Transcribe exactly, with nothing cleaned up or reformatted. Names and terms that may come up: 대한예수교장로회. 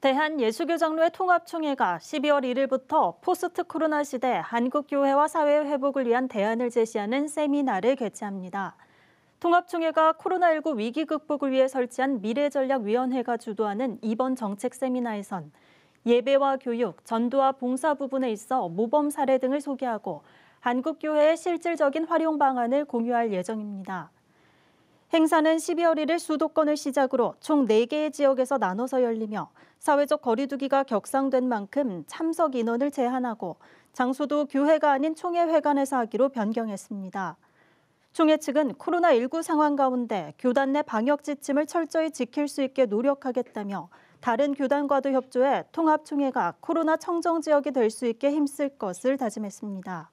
대한예수교장로회 통합총회가 십이월 일일부터 포스트 코로나 시대 한국교회와 사회 회복을 위한 대안을 제시하는 세미나를 개최합니다. 통합총회가 코로나 일구 위기 극복을 위해 설치한 미래전략위원회가 주도하는 이번 정책 세미나에선 예배와 교육, 전도와 봉사 부분에 있어 모범 사례 등을 소개하고 한국교회의 실질적인 활용 방안을 공유할 예정입니다. 행사는 십이월 일일 수도권을 시작으로 총 네 개의 지역에서 나눠서 열리며 사회적 거리두기가 격상된 만큼 참석 인원을 제한하고 장소도 교회가 아닌 총회 회관에서 하기로 변경했습니다. 총회 측은 코로나 일구 상황 가운데 교단 내 방역 지침을 철저히 지킬 수 있게 노력하겠다며 다른 교단과도 협조해 통합총회가 코로나 청정 지역이 될 수 있게 힘쓸 것을 다짐했습니다.